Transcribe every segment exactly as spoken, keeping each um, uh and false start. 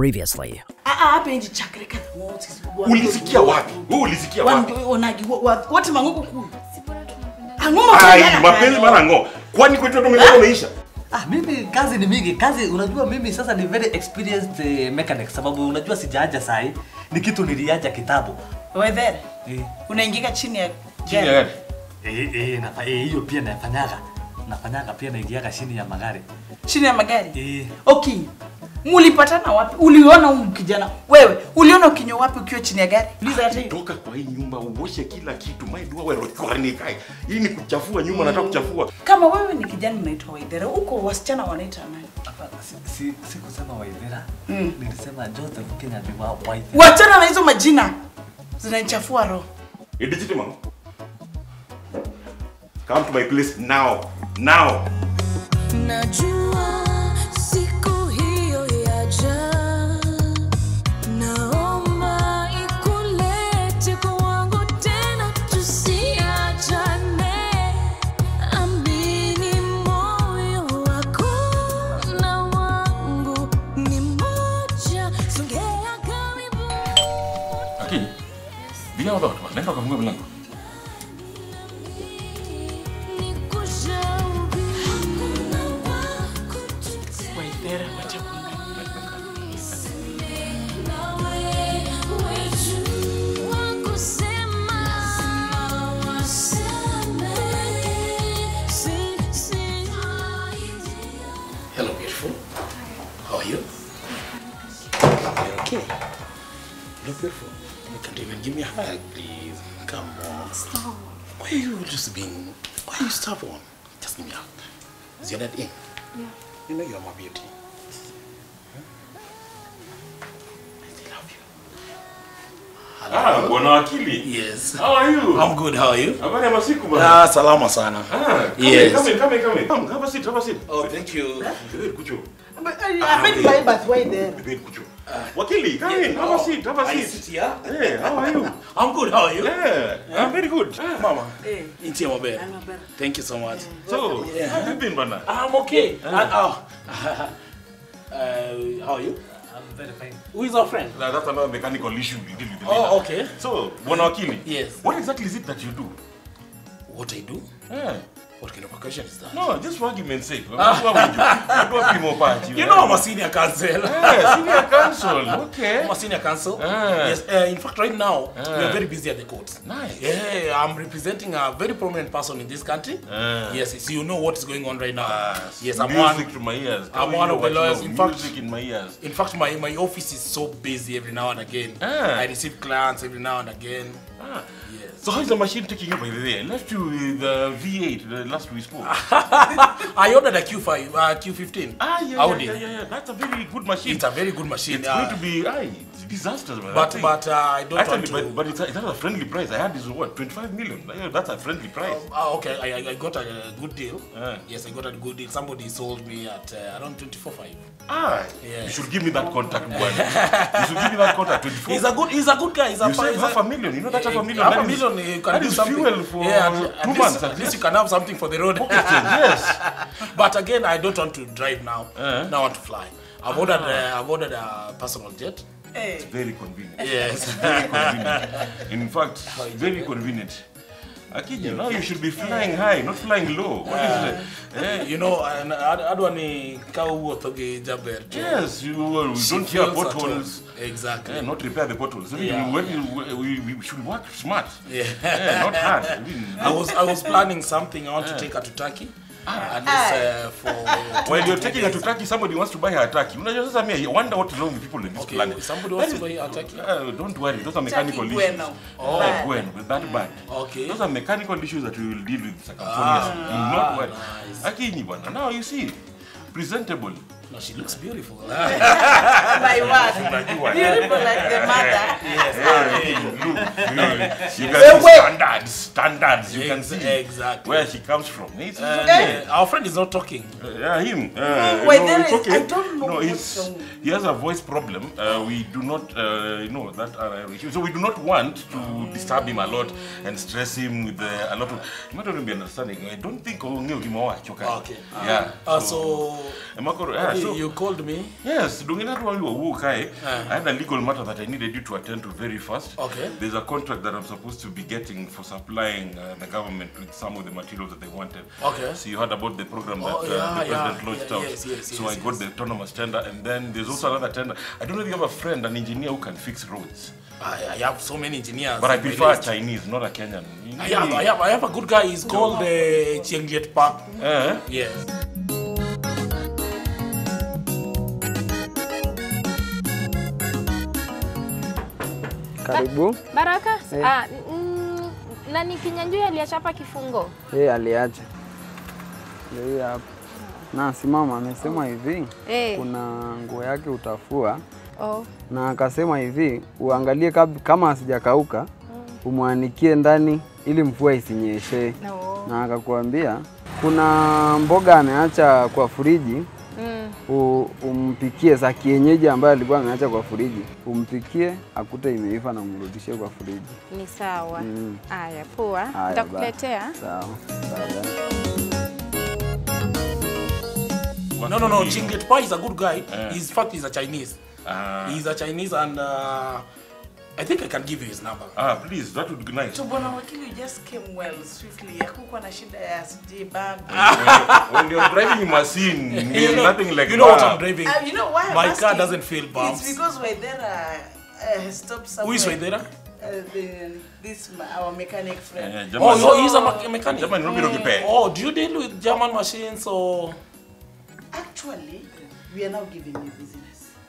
previously. Ah, mimi kazi ni mingi. Kazi unajua mimi sasa ni very experienced uh, mechanic sababu unajua sijaaja sai ni kitu niliaja kitabu. Waidera. Eh. Unaingia chini ya chini ya gari. Eh eh na eh hiyo pia nafanyaga. Nafanyaga pia naingia chini ya magari. Chini ya magari? Eh. Okay. Mulipatana wapi? Uliona huyu kijana? Wewe uliona kinyo wapi ukiwa chini ya gari? Uliza hata toka kwa hii nyumba uoshe kila kitu. Maidi wewe rokani kai. Hii ni kuchafua nyumba mm. Nataka kuchafua. Kama wewe ni kijana unaitwa Waidera, uko wasichana wanaita nani? Hapana, si si, si kusema Waidera. Mm. Nilisema Joseph Kinyanjui wa Waidera. Wachana na hizo majina. Zinanichafua roho. Edijiti mama. Come to my place now. Now. Najua bila watu wanaweza kufungua milango. Waidera watakunga. Hello beautiful. How are you? You're okay. You're beautiful. You can't even give me a hug, please. Come on. Stop. Why are you just being... Why are you stubborn? Just give me a hug. Is your dad in? Yeah. You know you're my beauty. Huh? I still love you. Hello. Ah, Bwana Akili. Yes. How are you? I'm good, how are you? Habari ya masiku bwana. Ah, salama sana. Ah, come yes. Come in, come in, come in. Come, have a seat, have a seat. Oh, thank you. Good, good job. But I mean by but why there? Good, good job. Uh, Wakili, come yeah, in, have oh, a seat, have a seat. I sit here. Hey, how are you? I'm good, how are you? Yeah, yeah. I'm very good. Yeah. Mama, hey. Thank you so much. Yeah. So, yeah. How have you been, Bana? I'm okay. Yeah. And, oh, uh, how are you? I'm very fine. Who is our friend? Nah, that's another mechanical issue we deal with. Oh, okay. So, Bwana Wakili, yes. What exactly is it that you do? What I do? Yeah. What kind of a question is that? No, just for argument's sake. You know I'm a senior counsel. Yeah, senior counsel. Okay. I'm a senior counsel. Yeah. Yes, uh, in fact, right now, yeah. we are very busy at the courts. Nice. Yeah, I'm representing a very prominent person in this country. Yeah. Yes, so you know what's going on right now. Uh, yes, I'm music one, to my ears. Can I'm one of the lawyers. In fact, music in my ears. In fact, my, my office is so busy every now and again. Yeah. I receive clients every now and again. Ah. Yes. So how is the machine taking up over there? Left you with the V eight the last we spoke. I ordered a Q five, uh, Q fifteen. Ah yeah, Audi. Yeah, yeah, yeah. That's a very good machine. It's a very good machine. It's uh, going to be aye, it's disastrous. But I but uh, I don't actually, want to. But, but it's, a, it's not a friendly price. I had this what twenty-five million. That's a friendly price. Uh, okay, I I got a good deal. Uh. Yes, I got a good deal. Somebody sold me at uh, around twenty-four five. Ah, yes. You should give me that contact, boy. You should give me that contact. twenty-four. He's a good, he's a good guy. He's a, you save half a million. You know that. Half a million, half a million is, you can do something. Fuel for yeah, at, two at months. Least, at least you can have something for the road. Okay, yes. But again, I don't want to drive now. Uh-huh. Now I want to fly. I've uh-huh. ordered. Uh, I've ordered a personal jet. Hey. It's very convenient. Yes, it's very convenient. In fact, very convenient. Akiji, now you should be flying high, not flying low. What uh, is it? Uh, you know, Adwani Kawu Toge Jaber. Yes, you uh, we don't hear potholes. Exactly. Yeah, not repair the potholes. I mean, yeah. we, we, we should work smart. Yeah. Yeah, not hard. I, mean, I was I was planning something. I want yeah. to take her to Turkey. Ah, at least, uh, for when you're taking her to Turkey, somebody wants to buy her a turkey. You know, just I mean, I wonder what's wrong with people in this okay, planet. Somebody wants that to is, buy her a turkey. Uh, don't worry, those are mechanical turkey issues. Bueno. Oh, like Gwen, with that bad. Okay. Those are mechanical issues that we will deal with circumstances. Ah, do not worry. Nice. Okay, now you see, presentable. No, she looks beautiful. My word. Beautiful like the mother. Yes. Hey, look, look. You can see standards. Standards. You can see exactly where she comes from. It's, it's uh, okay. Our friend is not talking. Uh, yeah, him. Uh, Wait, no, it's okay. I don't know no, it's, what's he has a voice problem. Uh, we do not, uh, you know, that uh, so we do not want to mm. disturb him a lot and stress him with uh, a lot of. You might not be understanding. I don't think. Okay. Yeah. Uh, so. so so, you called me? Yes, during that while you were Wukai, I had a legal matter that I needed you to attend to very fast. Okay. There's a contract that I'm supposed to be getting for supplying uh, the government with some of the materials that they wanted. Okay. So you heard about the program that oh, yeah, uh, the president yeah, launched yeah, out. Yes, yes, so yes, I yes. got the autonomous tender, and then there's also so, another tender. I don't know if you have a friend, an engineer who can fix roads. I, I have so many engineers. But I prefer a Chinese, not a Kenyan. I have, I have, I have a good guy. He's called uh, Chin Get Pa. Uh-huh. Yes. Karibu. Baraka. Hey. Ah, mm, nani Kinyanjui aliacha hapa kifungo? Eh, aliacha. Yeye hapa. Na simama amesema hivi. Hey. Kuna nguo yake utafua. Oh. Na akasema hivi, uangalie kama hasijakauka, umwanikie ndani ili mvua isinyeshe. No. Na akakuambia kuna mboga ameacha kwa furiji. Mm. Umpikie za kienyeji ambayo alikuwa ameacha kwa furiji. Umpikie akute imeiva na umrudishie kwa furiji. Ni sawa. Mm. Aya poa. Nitakuletea. Sawa. Sawa. No, no, no. Chin Get Pa is a good guy. Yeah. He's, in fact, he's a Chinese. Uh, he's a Chinese, and uh, I think I can give you his number. Ah, please, that would be nice. So, Bwana Wakili, you just came well, swiftly. Hakukuwa na shida ya sijui bag. When you're driving a machine, you know, nothing like you know that. What I'm driving? Uh, you know why? My I'm car doesn't feel bumps. It's because Waidera uh, stopped somewhere. Who is Waidera? Uh, the, this our mechanic friend. Uh, oh, so oh, he's a mechanic. German, mm. Oh, do you deal with German machines or? Actually, we are now giving you business.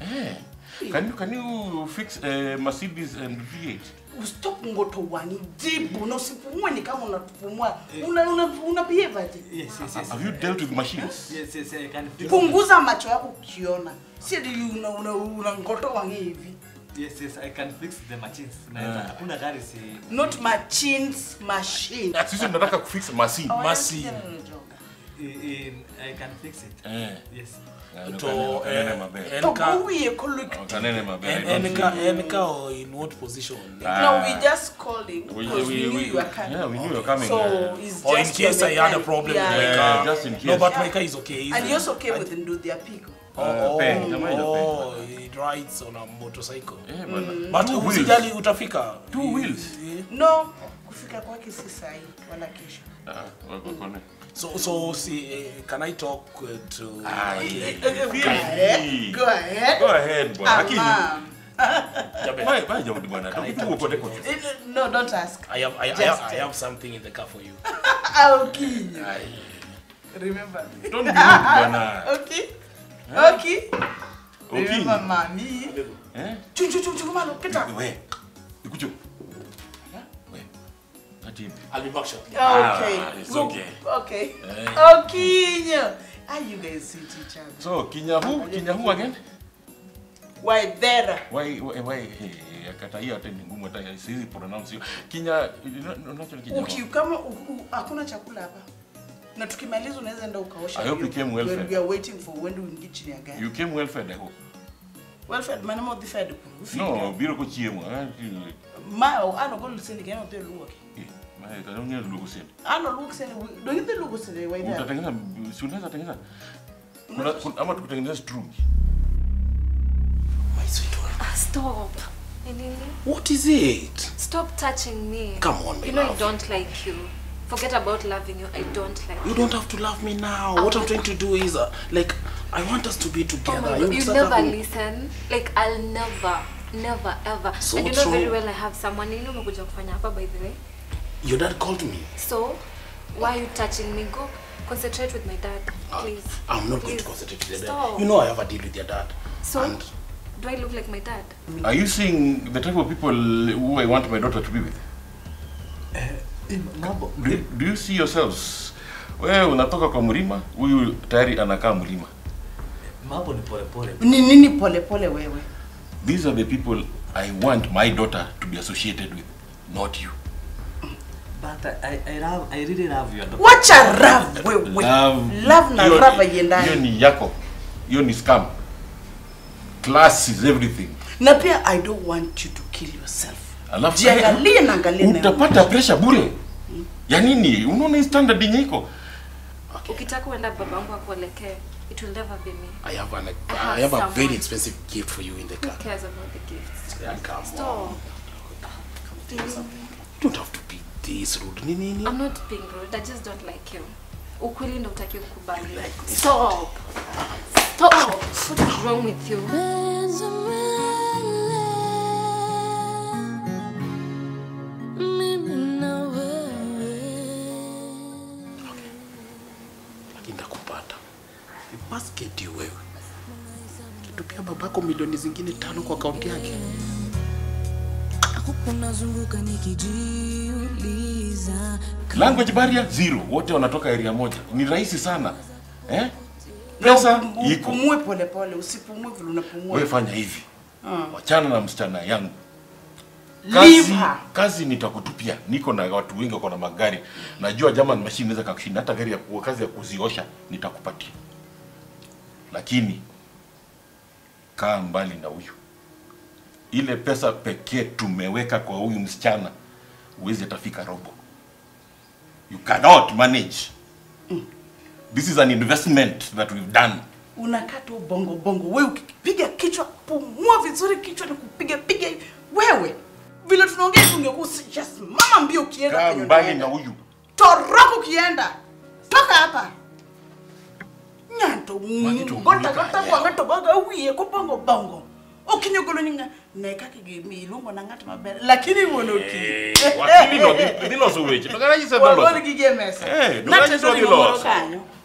Hey, yeah. Can you can you fix uh, Mercedes and V eight? Stop ngoto wani deep. No sipumua ni kama unapumua. Una una una behave aje? Yes, yes, yes. Have you dealt with machines? Yes, yes, yes. I can fix. Punguza macho yako ukiona. Si una una una ngoto wangi hivi. Yes, yes, I can fix the machines. Yeah. Not machines, machine. Sisi tunataka kufix machine. Machine. I can fix it. Yeah. Yes. To Enka, in what position? No, we just calling because we, we, we, we knew you were coming. Yeah, we knew you were coming. So it's or just in case I had a problem. Yeah. With yeah. Just in case. No, but yeah. My car is okay. Easy. And he also came with Ndudia Pico. Oh, oh, oh, he rides on a motorcycle. Yeah, but mm. but two wheels. Two wheels. No, kufika kwake si sahi wala kesho. Ah, wakone. So, so see, uh, can I talk uh, to... Ah, uh, yeah. Go ahead. Go ahead. Go ahead, boy. Ah, why, why, Jabu, do no, don't ask. I have, I, I, have, I have something in the car for you. I'll give you. I... Remember me. Don't do it, okay. Huh? Okay. Okay. Remember mommy. Eh? Chum, chum, chum, chum, man, get up. Where? Where? I'll be back shortly. Okay. Ah, it's okay. Okay. Oh, Kinya. Are you guys sweet each other? So, Kinya who? Kinya who again? Waidera. Why, why, why? Hey, Kataya, I see you pronounce you. Kinya, you don't know Kinya. Okay, you come. Hakuna chakula hapa. Na tukimaliza unaweza enda ukaosha. I hope you came well fed. We are waiting for when do we get you again. You came well fed, I hope. Well fed, man, I'm not fed. No, biro kuchiemo. Ma, I don't go to send again. I don't work. I don't know look send. I don't look send. Do you think look send? Why that? Utatengeneza, unaweza tengeneza. Kuna ama tukutengeneza string. My sweetheart. Ah, stop. What is it? Stop touching me. Come on, my you know love. I don't like you. Forget about loving you. I don't like you. You don't have to love me now. Oh, what I'm trying to do is uh, like I want us to be together. Oh, you, you never listen. Like I'll never, never, ever. So, and you know so, very well I have someone. You know umekuja kufanya hapa by the way. Your dad called me. So, why are you touching me? Go concentrate with my dad, please. Uh, I'm not please. going to concentrate with your dad. Stop. You know I have a deal with your dad. So, and do I look like my dad? Are you seeing the type of people who I want my daughter to be with? Uh, no, do, do you see yourselves? Well, unatoka kwa mlima, huyu tayari anakaa mlima. Mambo ni pole pole. Ni nini pole pole wewe? These are the people I want my daughter to be associated with, not you. But I, I, love, I really love you. Watch a love, we, we. Love. Love na rava yendai. Hiyo ni yako. Hiyo ni scam. Class is everything. Na pia I don't want you to kill yourself. Jiangalie na angalie na. Utapata pressure bure. Ya nini? Unaona standard yenyewe iko. Ukitaka kwenda babangu akuelekee. It will never be me. I have an. I have, I have a very expensive gift for you in the car. Who cares about the gifts? Yeah, come Stop. on. Stop. You don't have to be this rude. I'm not being rude. I just don't like you. Stop. Stop. What is wrong with you? Basket you wewe. Kitupia babako milioni zingine tano kwa akaunti yake. Hakukunazunguka nikijiuliza. Language barrier zero. Wote wanatoka area moja. Ni rahisi sana. Eh? Pesa iko. Pumue pole pole, usipumue vile unapumua. Wewe fanya hivi. Hmm. Wachana na msichana yangu. Kazi, kazi nitakutupia. Niko na watu wengi kwa na magari. Najua German machine inaweza kakushinda hata gari ya kuwa kazi ya kuziosha nitakupatia. Lakini kaa mbali na huyu. Ile pesa pekee tumeweka kwa huyu msichana uweze tafika robo. You cannot manage. Mm. This is an investment that we've done. Unakata bongo bongo wewe ukipiga kichwa pumua vizuri kichwa na kupiga piga wewe. Vile tunaongea tungekuwa just mama mbio kienda kwenye. Kaa mbali na huyu. Toroko kienda. Toka hapa. Nyanto ngota ngota ngota baga uye kupongo bongo okinyogolo ninga neka kigemi ilongo na ngata mabele lakini monoki wakili no dilo suweje tokaraji sema ndo wali kigemesa na tendo dilo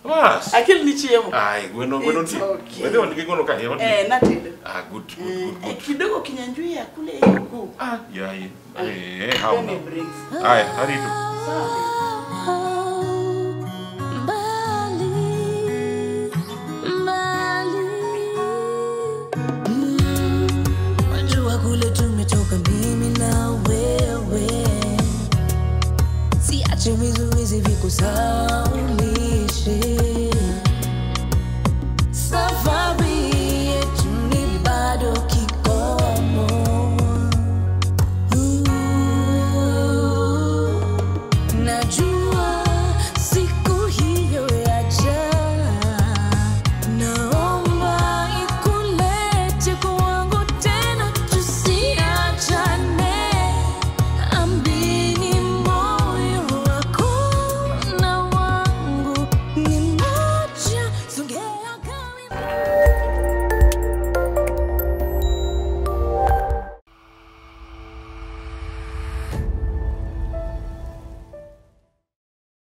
was akili nichiemo ai gweno gweno ndi wewe undikigono ka hero eh na tendo ah good good good kidogo kinyanjui ya kule huko ah yeah yeah eh how no ai haritu Wewe si acha vizuizi vikusauni.